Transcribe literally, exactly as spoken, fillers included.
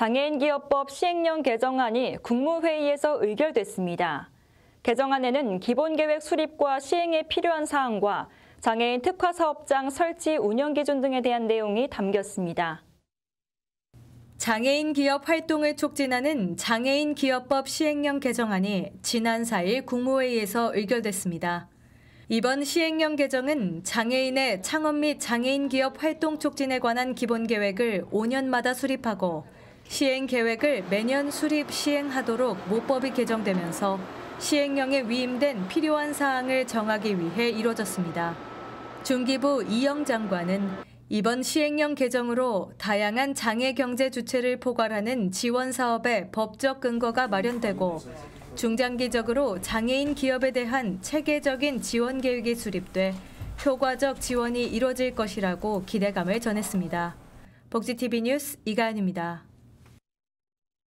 장애인기업법 시행령 개정안이 국무회의에서 의결됐습니다. 개정안에는 기본계획 수립과 시행에 필요한 사항과 장애인 특화사업장 설치 운영기준 등에 대한 내용이 담겼습니다. 장애인 기업 활동을 촉진하는 장애인기업법 시행령 개정안이 지난 사일 국무회의에서 의결됐습니다. 이번 시행령 개정은 장애인의 창업 및 장애인 기업 활동 촉진에 관한 기본계획을 오 년마다 수립하고 시행계획을 매년 수립, 시행하도록 모법이 개정되면서 시행령에 위임된 필요한 사항을 정하기 위해 이루어졌습니다. 중기부 이영 장관은 이번 시행령 개정으로 다양한 장애 경제 주체를 포괄하는 지원 사업에 법적 근거가 마련되고 중장기적으로 장애인 기업에 대한 체계적인 지원 계획이 수립돼 효과적 지원이 이루어질 것이라고 기대감을 전했습니다. 복지티비 뉴스 이가은입니다.